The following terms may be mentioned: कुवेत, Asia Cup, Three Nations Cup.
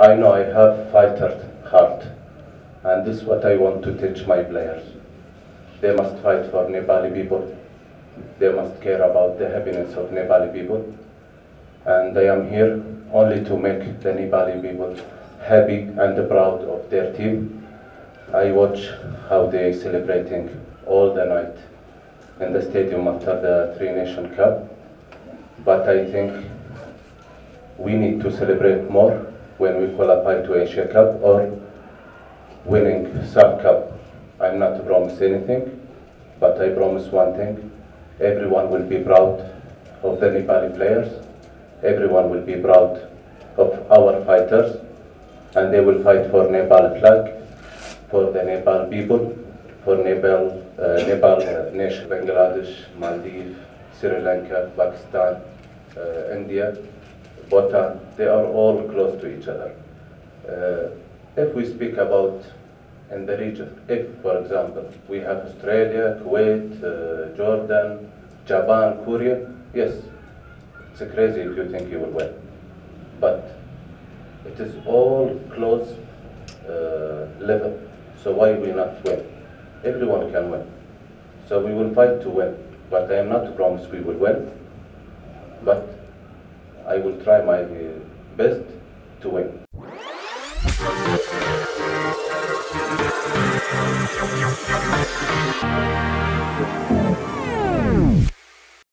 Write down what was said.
I know I have fighter heart, and this is what I want to teach my players. They must fight for Nepali people. They must care about the happiness of Nepali people. And I am here only to make the Nepali people happy and proud of their team. I watch how they are celebrating all the night in the stadium after the Three Nations Cup. But I think we need to celebrate more when we qualify to Asia Cup or winning some cup. I'm not to promise anything, but I promise one thing. Everyone will be proud of the Nepali players. Everyone will be proud of our fighters, and they will fight for Nepal flag, for the Nepal people, for Nepal, nation, Bangladesh, Maldives, Sri Lanka, Pakistan, India, Bhutan. They are all close to each other. If we speak about in the region, if, for example, we have Australia, Kuwait, Jordan, Japan, Korea, yes, it's crazy if you think you will win. But it is all close level, so why we not win? Everyone can win. So we will fight to win, but I am not to promise we will win, but I will try my best to win.